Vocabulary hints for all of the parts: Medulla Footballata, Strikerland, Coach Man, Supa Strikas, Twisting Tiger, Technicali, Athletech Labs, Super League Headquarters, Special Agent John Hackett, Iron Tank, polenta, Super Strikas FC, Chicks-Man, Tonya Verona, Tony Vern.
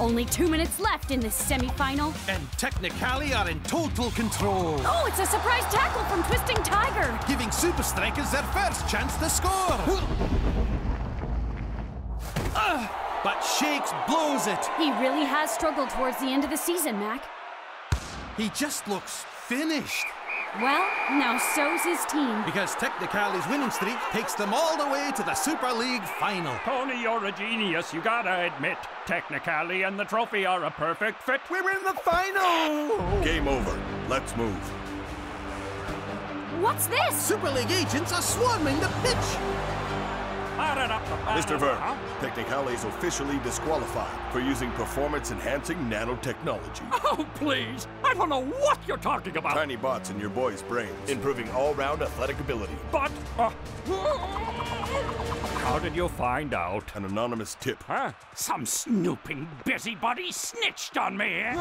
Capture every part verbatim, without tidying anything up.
Only two minutes left in this semi-final. And Technicali are in total control. Oh, it's a surprise tackle from Twisting Tiger. Giving Super Strikas their first chance to score. uh, but Shakes blows it. He really has struggled towards the end of the season, Mac. He just looks finished. Well, now so's his team. Because Technicali's winning streak takes them all the way to the Super League final. Tony, you're a genius, you gotta admit. Technicali and the trophy are a perfect fit. We're in the final! Game over. Let's move. What's this? Super League agents are swarming the pitch. Mister Vern, Technicali's officially disqualified for using performance-enhancing nanotechnology. Oh, please! I don't know what you're talking about! Tiny bots in your boys' brains, improving all-round athletic ability. But... Uh, how did you find out? An anonymous tip. Huh? Some snooping busybody snitched on me!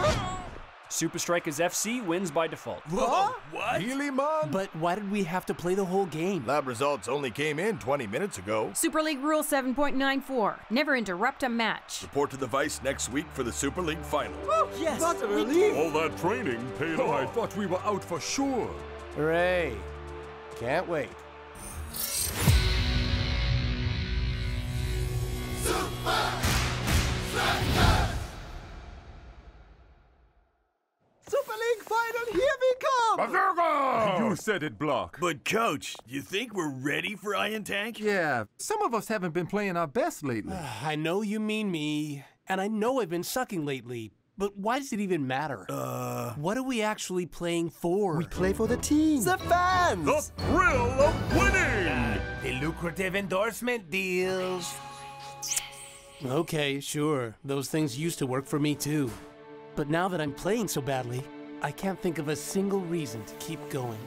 Super Strikas F C wins by default. What? What? Really, Mom? But why did we have to play the whole game? Lab results only came in twenty minutes ago. Super League Rule seven point nine four. Never interrupt a match. Report to the Vice next week for the Super League Final. Oh, yes! That's a relief! All that training paid off. I thought we were out for sure. Hooray. Can't wait. Super Strikas! Final, here we come! Bazooka! You said it, Block. But, Coach, you think we're ready for Iron Tank? Yeah, some of us haven't been playing our best lately. Uh, I know you mean me, and I know I've been sucking lately, but why does it even matter? Uh... What are we actually playing for? We play for the team. The fans! The thrill of winning! Uh, the lucrative endorsement deals. Okay, sure. Those things used to work for me, too. But now that I'm playing so badly, I can't think of a single reason to keep going.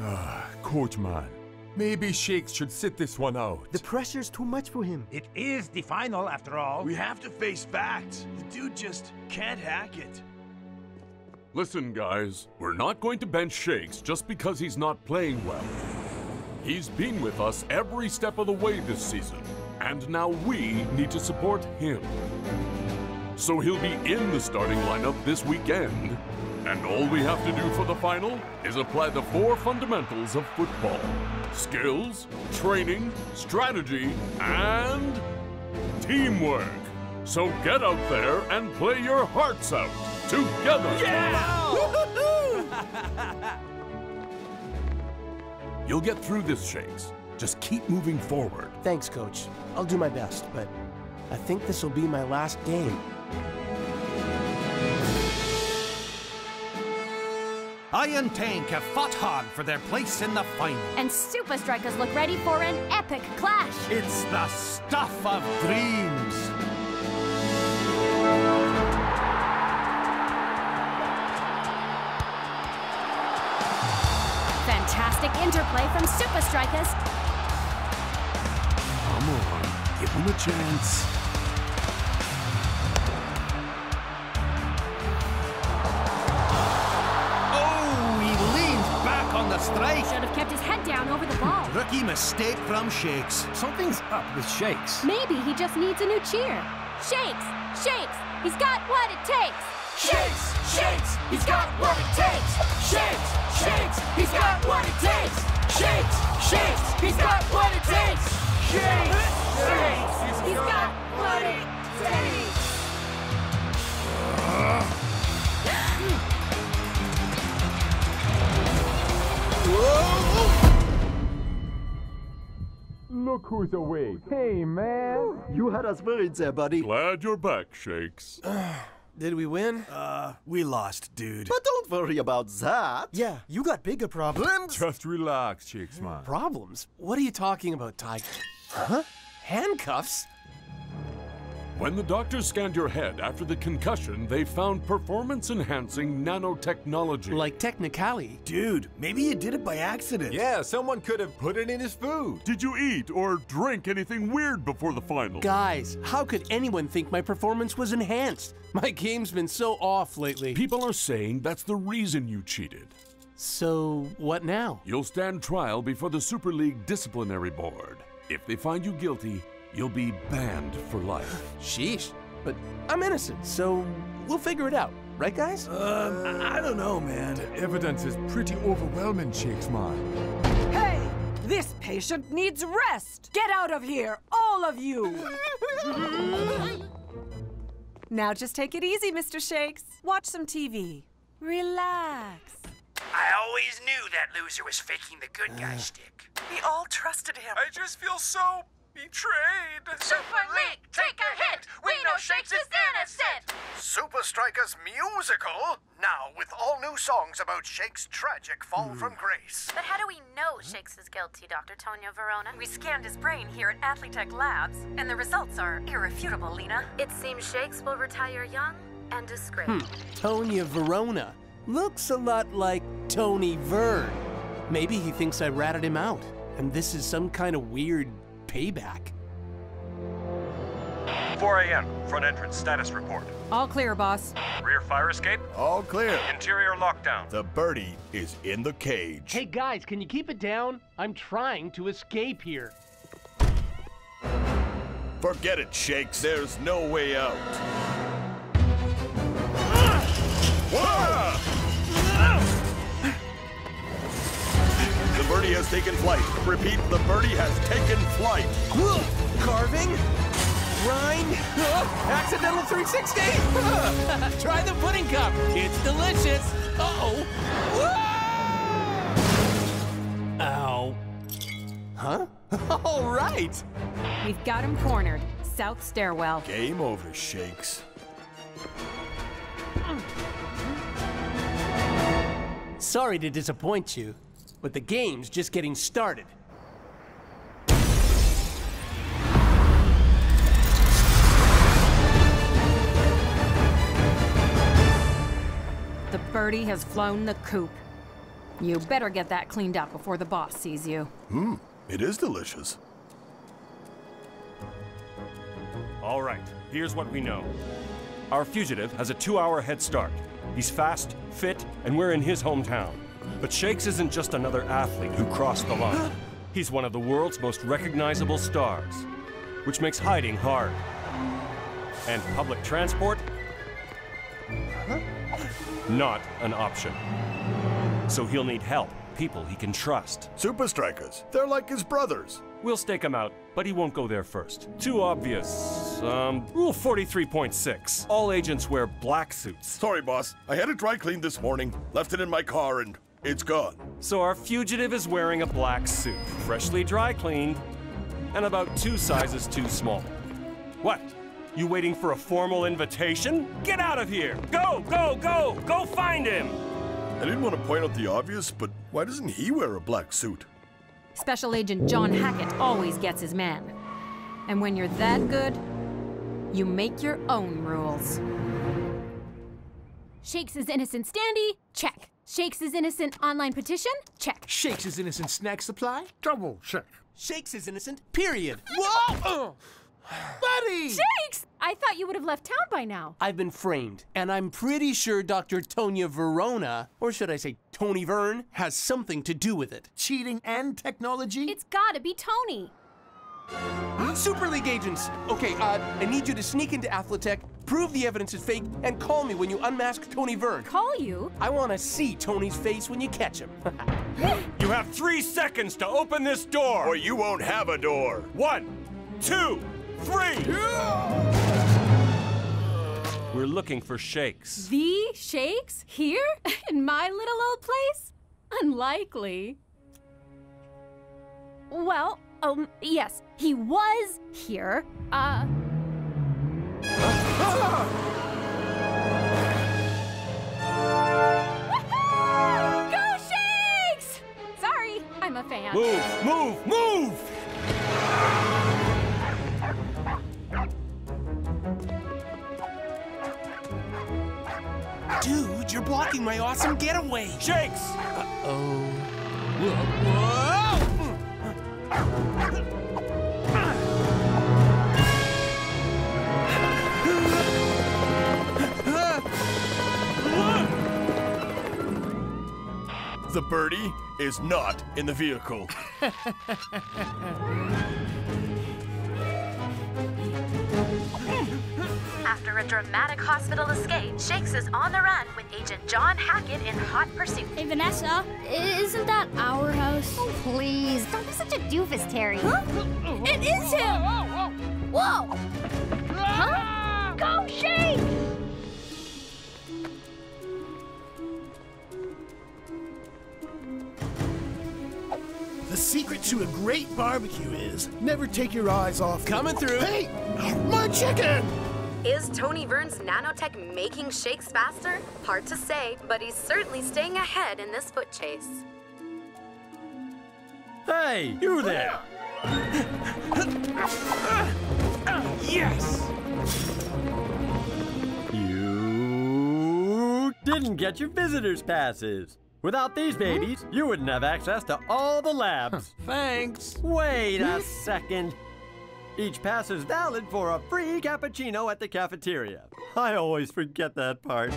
Ah, Coach Man. Maybe Shakes should sit this one out. The pressure's too much for him. It is the final, after all. We have to face facts. The dude just can't hack it. Listen, guys. We're not going to bench Shakes just because he's not playing well. He's been with us every step of the way this season. And now we need to support him. So he'll be in the starting lineup this weekend. And all we have to do for the final is apply the four fundamentals of football. Skills, training, strategy, and teamwork. So get out there and play your hearts out together. Yeah! You'll get through this, Shakes. Just keep moving forward. Thanks, Coach. I'll do my best, but I think this will be my last game. Iron Tank have fought hard for their place in the final. And Super Strikas look ready for an epic clash. It's the stuff of dreams. Fantastic interplay from Super Strikas. Come on, give them a chance. Strike. Should have kept his head down over the ball. Rookie mistake from Shakes. Something's up with Shakes. Maybe he just needs a new cheer. Shakes! Shakes! He's got what it takes! Shakes! Shakes! He's got what it takes! Shakes! Shakes! He's got what it takes! Shakes! Shakes! He's got what it takes! Shakes! Shakes! He's got what it takes! Uh. Whoa. Look who's awake. Hey, man. You had us worried there, buddy. Glad you're back, Shakes. Uh, did we win? Uh, we lost, dude. But don't worry about that. Yeah, you got bigger problems. Just relax, Chicks-Man. Problems? What are you talking about, Tiger? Huh? Handcuffs? When the doctors scanned your head after the concussion, they found performance-enhancing nanotechnology. Like Technicali? Dude, maybe you did it by accident. Yeah, someone could have put it in his food. Did you eat or drink anything weird before the final? Guys, how could anyone think my performance was enhanced? My game's been so off lately. People are saying that's the reason you cheated. So, what now? You'll stand trial before the Super League Disciplinary Board. If they find you guilty, you'll be banned for life. Sheesh. but I'm innocent, so we'll figure it out. Right, guys? Uh, I don't know, man. The evidence is pretty overwhelming, Chicks-Man. Hey! This patient needs rest! Get out of here, all of you! Now just take it easy, Mister Shakes. Watch some T V. Relax. I always knew that loser was faking the good guy uh. stick. We all trusted him. I just feel so betrayed. Super League, take a hit! We know Shakes is innocent! Super Strikas Musical? Now with all new songs about Shakes' tragic fall mm. from grace. But how do we know Shakes is guilty, Doctor Tonya Verona? We scanned his brain here at Athletech Labs, and the results are irrefutable, Lena. It seems Shakes will retire young and disgraced. Hmm. Tonya Verona looks a lot like Tony Vern. Maybe he thinks I ratted him out, and this is some kind of weird payback. four A M Front entrance status report. All clear, boss. Rear fire escape. All clear. Interior lockdown. The birdie is in the cage. Hey guys, can you keep it down? I'm trying to escape here. Forget it, Shakes. There's no way out. Ah! Whoa! Ah! The birdie has taken flight. Repeat, the birdie has taken flight. Whoa! Carving? Grind? Oh, accidental three sixty! Try the pudding cup. It's delicious. Uh-oh. Ow. Huh? All right. We've got him cornered. South stairwell. Game over, Shakes. Sorry to disappoint you, but the game's just getting started. The birdie has flown the coop. You better get that cleaned up before the boss sees you. Hmm, it is delicious. All right, here's what we know. Our fugitive has a two-hour head start. He's fast, fit, and we're in his hometown. But Shakes isn't just another athlete who crossed the line. He's one of the world's most recognizable stars, which makes hiding hard. And public transport? Huh? Not an option. So he'll need help, people he can trust. Super Strikas, they're like his brothers. We'll stake him out, but he won't go there first. Too obvious. Um, Rule forty-three point six. All agents wear black suits. Sorry, boss. I had it dry cleaned this morning. Left it in my car and it's gone. So our fugitive is wearing a black suit, freshly dry cleaned, and about two sizes too small. What? You waiting for a formal invitation? Get out of here! Go, go, go! Go find him! I didn't want to point out the obvious, but why doesn't he wear a black suit? Special Agent John Hackett always gets his man. And when you're that good, you make your own rules. Shakes is innocent standee? Check. Shakes is innocent online petition? Check. Shakes is innocent snack supply? Double check. Shakes is innocent, period. Whoa! Buddy! Shakes! I thought you would have left town by now. I've been framed, and I'm pretty sure Doctor Tonya Verona, or should I say Tony Vern, has something to do with it. Cheating and technology? It's gotta be Tony. Super League agents! Okay, uh, I need you to sneak into Athletech, prove the evidence is fake, and call me when you unmask Tony Vern. Call you? I want to see Tony's face when you catch him. You have three seconds to open this door! Or you won't have a door. One, two... Three! We're looking for Shakes. The Shakes? Here? In my little old place? Unlikely. Well, um, yes, he was here. Uh... Woohoo! Go Shakes! Sorry, I'm a fan. Move, move, move! Dude, you're blocking my awesome getaway! Shakes! Uh-oh. Whoa! The birdie is not in the vehicle. After a dramatic hospital escape, Shakes is on the run with Agent John Hackett in hot pursuit. Hey, Vanessa, isn't that our house? Oh, please, don't be such a doofus, Terry. Huh? It is him! Whoa! Whoa, whoa. Whoa. Huh? Go, Shakes! The secret to a great barbecue is never take your eyes off. Coming through. Hey, my chicken! Is Tony Vern's nanotech making Shakes faster? Hard to say, but he's certainly staying ahead in this foot chase. Hey, you there! Yes! You didn't get your visitors' passes. Without these babies, you wouldn't have access to all the labs. Thanks. Wait a second. Each pass is valid for a free cappuccino at the cafeteria. I always forget that part.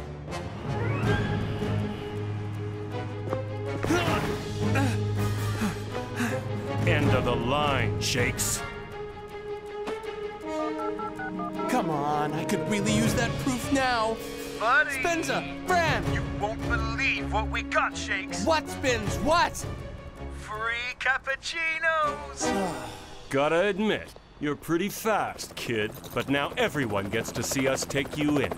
End of the line, Shakes. Come on, I could really use that proof now. Buddy. Spinza, Bram! You won't believe what we got, Shakes. What, Spins? What? Free cappuccinos. Gotta admit, you're pretty fast, kid. But now everyone gets to see us take you in.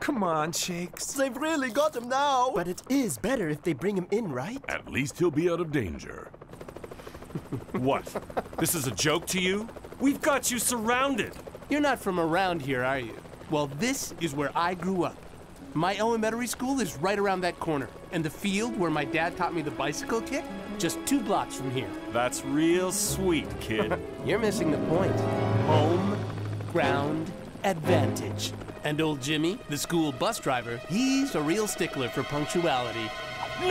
Come on, Shakes. They've really got him now. But it is better if they bring him in, right? At least he'll be out of danger. What? This is a joke to you? We've got you surrounded. You're not from around here, are you? Well, this is where I grew up. My elementary school is right around that corner, and the field where my dad taught me the bicycle kick, just two blocks from here. That's real sweet, kid. You're missing the point. Home, ground, advantage. And old Jimmy, the school bus driver, he's a real stickler for punctuality. No!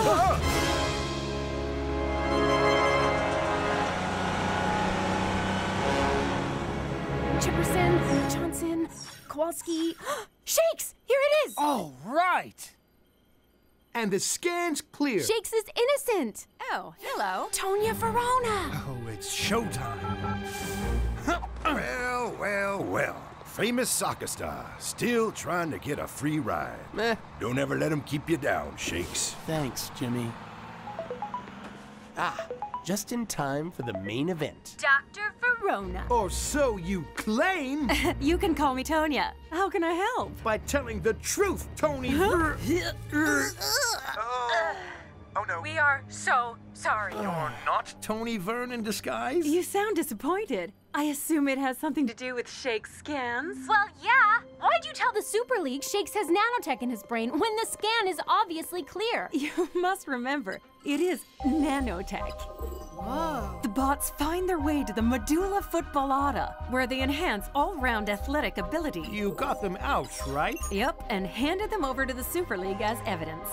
Ah! Chickerson, Johnson, Kowalski. Shakes! Here it is! All right! And the scan's clear. Shakes is innocent. Oh, hello. Tonya Verona. Oh, it's showtime. Well, well, well. Famous soccer star, still trying to get a free ride. Meh. Don't ever let him keep you down, Shakes. Thanks, Jimmy. Ah. Just in time for the main event. Doctor Verona. Or so you claim. You can call me Tonya. How can I help? By telling the truth, Tony. Huh? Oh. Oh, no. We are so sorry. You're not Tony Vern in disguise? You sound disappointed. I assume it has something to do with Shakes' scans? Well, yeah. Why'd you tell the Super League Shakes has nanotech in his brain when the scan is obviously clear? You must remember, it is nanotech. Whoa. The bots find their way to the medulla footballata, where they enhance all-round athletic ability. You got them out, right? Yep, and handed them over to the Super League as evidence.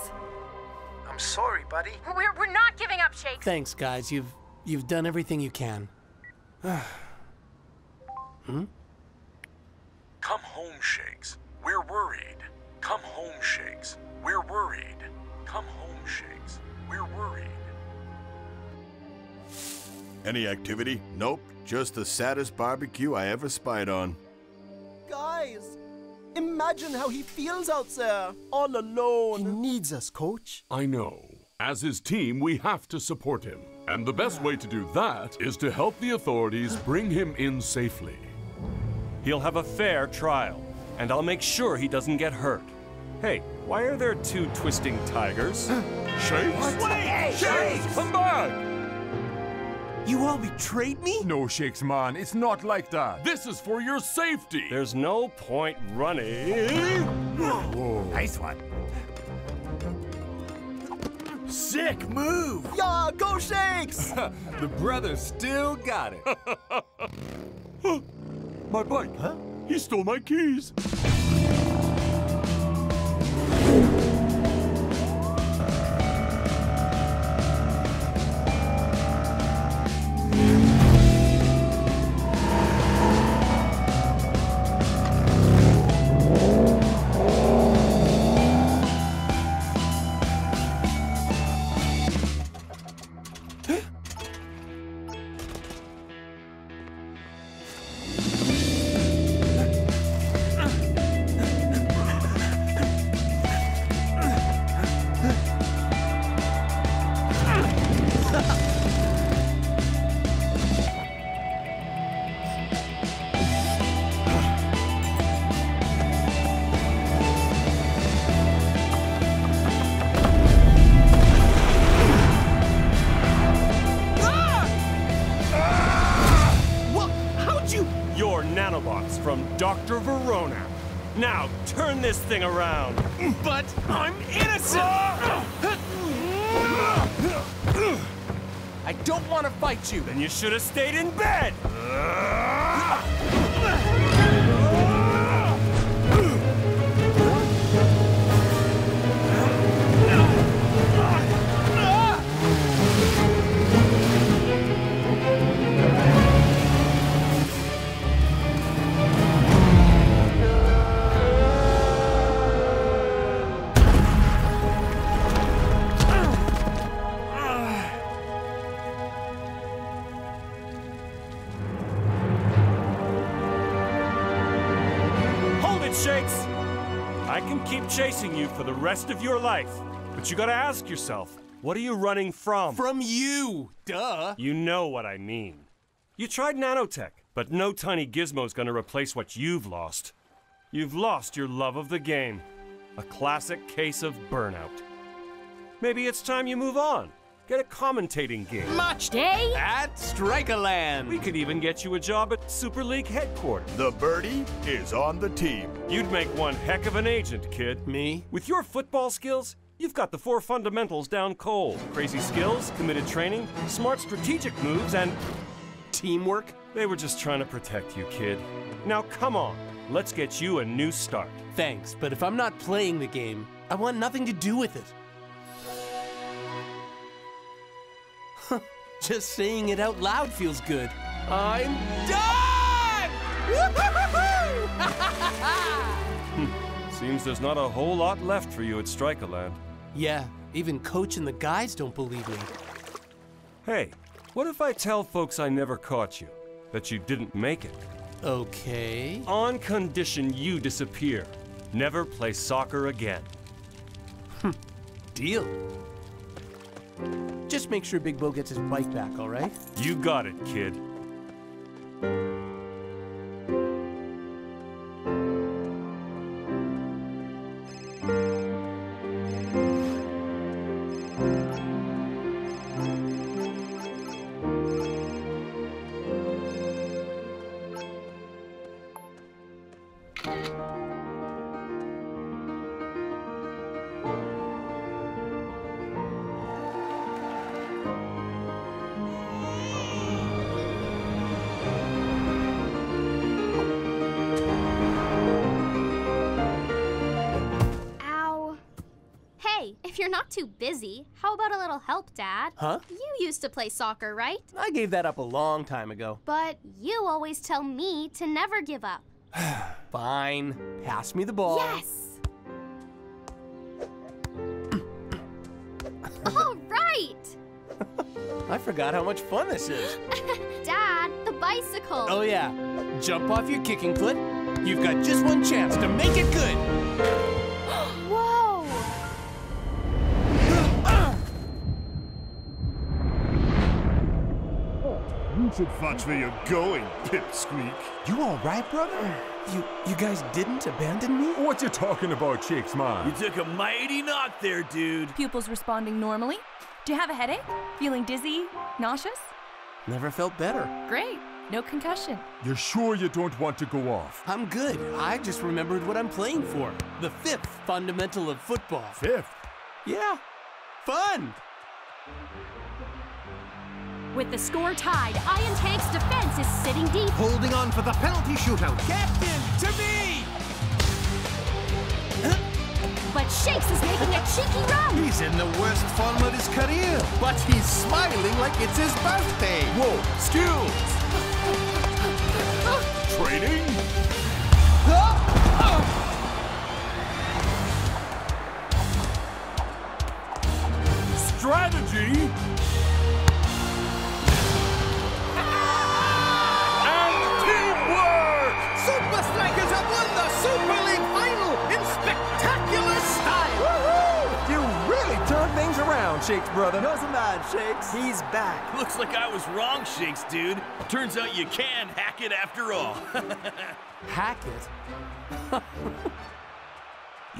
I'm sorry, buddy. We're, we're not giving up, Shakes. Thanks, guys. You've, you've done everything you can. Hmm? Come home, Shakes. We're worried. Come home, Shakes. We're worried. Come home, Shakes. We're worried. Any activity? Nope. Just the saddest barbecue I ever spied on. Guys, imagine how he feels out there, all alone. He needs us, Coach. I know. As his team, we have to support him. And the best way to do that is to help the authorities bring him in safely. He'll have a fair trial, and I'll make sure he doesn't get hurt. Hey, why are there two twisting tigers? Shakes? Wait! Shakes! Come back! You all betrayed me? No, Shakes-Man, it's not like that. This is for your safety. There's no point running. Whoa. Nice one. Sick move! Yeah, go Shakes! The brother still got it. My bike. Huh? He stole my keys. nanobots from Doctor Verona. Now, turn this thing around. But I'm innocent! I don't want to fight you. Then you should have stayed in bed. Keep chasing you for the rest of your life, but you gotta ask yourself, what are you running from? From you, duh. You know what I mean. You tried nanotech, but no tiny gizmo's gonna replace what you've lost. You've lost your love of the game. A classic case of burnout. Maybe it's time you move on. Get a commentating gig. Match day? At Strikerland. We could even get you a job at Super League Headquarters. The birdie is on the team. You'd make one heck of an agent, kid. Me? With your football skills, you've got the four fundamentals down cold. Crazy skills, committed training, smart strategic moves, and... teamwork? They were just trying to protect you, kid. Now come on, let's get you a new start. Thanks, but if I'm not playing the game, I want nothing to do with it. Just saying it out loud feels good. I'm done! Woo-hoo-hoo-hoo! Seems there's not a whole lot left for you at Strikerland. Yeah, even Coach and the guys don't believe me. Hey, what if I tell folks I never caught you? That you didn't make it? Okay. On condition you disappear. Never play soccer again. Deal. Just make sure Big Bo gets his bike back, all right? You got it, kid. Too busy. How about a little help, Dad? Huh? You used to play soccer, right? I gave that up a long time ago. But you always tell me to never give up. Fine. Pass me the ball. Yes! All right! I forgot how much fun this is. Dad, the bicycle. Oh, yeah. Jump off your kicking foot. You've got just one chance to make it good. Should watch where you're going, pipsqueak. You all right, brother? You you guys didn't abandon me? What you talking about, Chicks-Man? You took a mighty knock there, dude. Pupils responding normally. Do you have a headache? Feeling dizzy? Nauseous? Never felt better. Great. No concussion. You're sure you don't want to go off? I'm good. I just remembered what I'm playing for. The fifth fundamental of football. Fifth? Yeah. Fun! With the score tied, Iron Tank's defense is sitting deep. Holding on for the penalty shootout. Captain, to me! But Shakes is making a cheeky run. He's in the worst form of his career, but he's smiling like it's his birthday. Whoa, skills! Training? Strategy? Super League final in spectacular style! Woohoo! You really turned things around, Shakes, brother. Doesn't matter, Shakes. He's back. Looks like I was wrong, Shakes, dude. Turns out you can hack it after all. Hack it?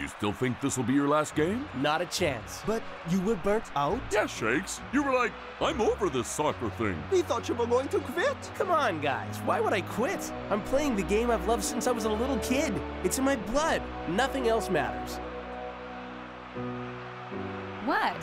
You still think this will be your last game? Not a chance. But you were burnt out? Yeah, Shakes. You were like, I'm over this soccer thing. We thought you were going to quit. Come on, guys. Why would I quit? I'm playing the game I've loved since I was a little kid. It's in my blood. Nothing else matters. What?